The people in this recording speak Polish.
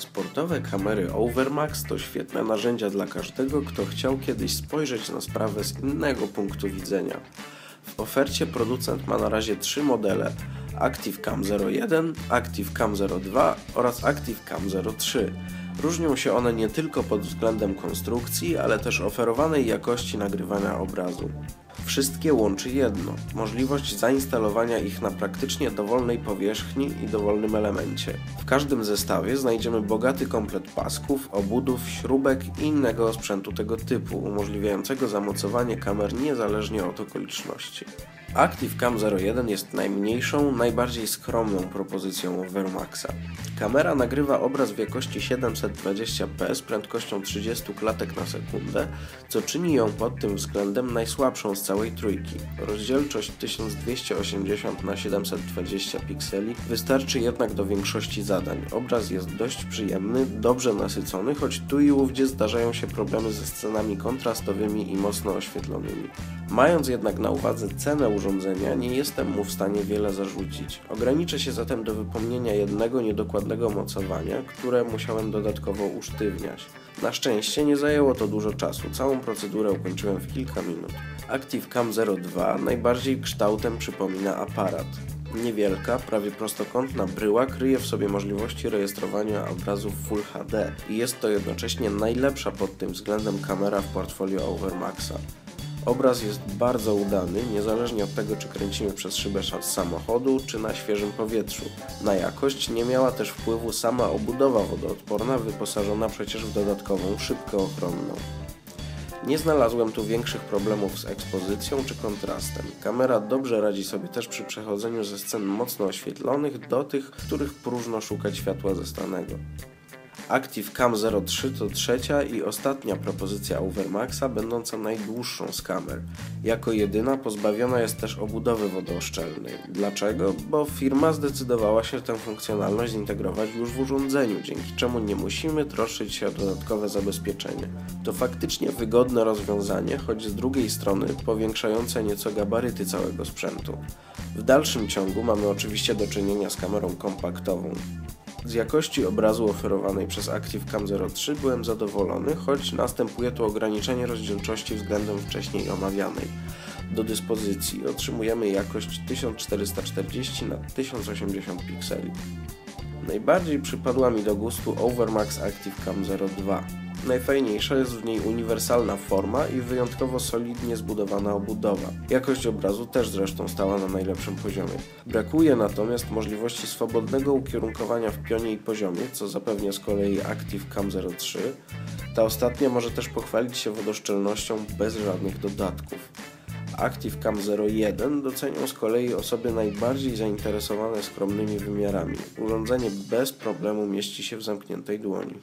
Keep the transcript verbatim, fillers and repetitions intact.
Sportowe kamery Overmax to świetne narzędzia dla każdego, kto chciał kiedyś spojrzeć na sprawę z innego punktu widzenia. W ofercie producent ma na razie trzy modele: ActiveCam zero jeden, ActiveCam zero dwa oraz ActiveCam zero trzy. Różnią się one nie tylko pod względem konstrukcji, ale też oferowanej jakości nagrywania obrazu. Wszystkie łączy jedno – możliwość zainstalowania ich na praktycznie dowolnej powierzchni i dowolnym elemencie. W każdym zestawie znajdziemy bogaty komplet pasków, obudów, śrubek i innego sprzętu tego typu, umożliwiającego zamocowanie kamer niezależnie od okoliczności. ActiveCam zero jeden jest najmniejszą, najbardziej skromną propozycją Overmaxa. Kamera nagrywa obraz w jakości siedemset dwadzieścia p z prędkością trzydziestu klatek na sekundę, co czyni ją pod tym względem najsłabszą z całej trójki. Rozdzielczość tysiąc dwieście osiemdziesiąt na siedemset dwadzieścia pikseli wystarczy jednak do większości zadań. Obraz jest dość przyjemny, dobrze nasycony, choć tu i ówdzie zdarzają się problemy ze scenami kontrastowymi i mocno oświetlonymi. Mając jednak na uwadze cenę urządzenia, nie jestem mu w stanie wiele zarzucić. Ograniczę się zatem do wypomnienia jednego niedokładnego mocowania, które musiałem dodatkowo usztywniać. Na szczęście nie zajęło to dużo czasu, całą procedurę ukończyłem w kilka minut. ActiveCam zero dwa najbardziej kształtem przypomina aparat. Niewielka, prawie prostokątna bryła kryje w sobie możliwości rejestrowania obrazów Full H D i jest to jednocześnie najlepsza pod tym względem kamera w portfolio Overmaxa. Obraz jest bardzo udany, niezależnie od tego, czy kręcimy przez szybę z samochodu, czy na świeżym powietrzu. Na jakość nie miała też wpływu sama obudowa wodoodporna, wyposażona przecież w dodatkową szybkę ochronną. Nie znalazłem tu większych problemów z ekspozycją czy kontrastem. Kamera dobrze radzi sobie też przy przechodzeniu ze scen mocno oświetlonych do tych, w których próżno szukać światła zastanego. ActiveCam zero trzy to trzecia i ostatnia propozycja Overmaxa, będąca najdłuższą z kamer. Jako jedyna pozbawiona jest też obudowy wodooszczelnej. Dlaczego? Bo firma zdecydowała się tę funkcjonalność zintegrować już w urządzeniu, dzięki czemu nie musimy troszczyć się o dodatkowe zabezpieczenie. To faktycznie wygodne rozwiązanie, choć z drugiej strony powiększające nieco gabaryty całego sprzętu. W dalszym ciągu mamy oczywiście do czynienia z kamerą kompaktową. Z jakości obrazu oferowanej przez ActiveCam zero trzy byłem zadowolony, choć następuje tu ograniczenie rozdzielczości względem wcześniej omawianej. Do dyspozycji otrzymujemy jakość tysiąc czterysta czterdzieści na tysiąc osiemdziesiąt pikseli. Najbardziej przypadła mi do gustu Overmax ActiveCam zero dwa. Najfajniejsza jest w niej uniwersalna forma i wyjątkowo solidnie zbudowana obudowa. Jakość obrazu też zresztą stała na najlepszym poziomie. Brakuje natomiast możliwości swobodnego ukierunkowania w pionie i poziomie, co zapewnia z kolei ActiveCam zero trzy. Ta ostatnia może też pochwalić się wodoszczelnością bez żadnych dodatków. ActiveCam zero jeden docenią z kolei osoby najbardziej zainteresowane skromnymi wymiarami. Urządzenie bez problemu mieści się w zamkniętej dłoni.